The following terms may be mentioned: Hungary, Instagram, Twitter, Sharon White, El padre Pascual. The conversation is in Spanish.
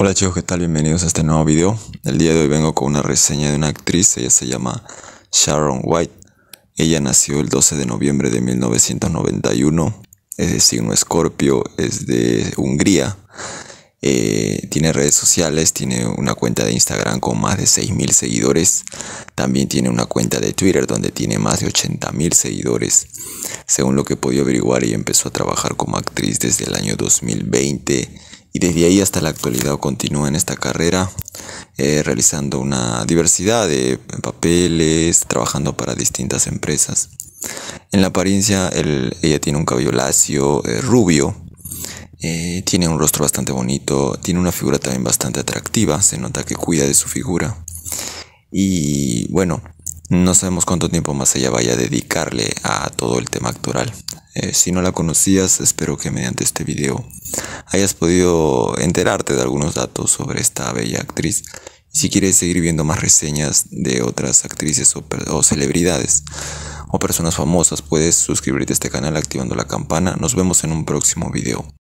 Hola chicos, ¿qué tal? Bienvenidos a este nuevo video. El día de hoy vengo con una reseña de una actriz. Ella se llama Sharon White. Ella nació el 12 de noviembre de 1991. Es de signo Escorpio, es de Hungría. Tiene redes sociales, tiene una cuenta de Instagram con más de 6.000 seguidores. También tiene una cuenta de Twitter donde tiene más de 80.000 seguidores. Según lo que he podido averiguar, ella empezó a trabajar como actriz desde el año 2020. Y desde ahí hasta la actualidad continúa en esta carrera, realizando una diversidad de papeles, trabajando para distintas empresas. En la apariencia, ella tiene un cabello lacio, rubio, tiene un rostro bastante bonito, tiene una figura también bastante atractiva, se nota que cuida de su figura. Y bueno, no sabemos cuánto tiempo más ella vaya a dedicarle a todo el tema actoral. Si no la conocías, espero que mediante este video hayas podido enterarte de algunos datos sobre esta bella actriz. Si quieres seguir viendo más reseñas de otras actrices o celebridades o personas famosas, puedes suscribirte a este canal activando la campana. Nos vemos en un próximo video.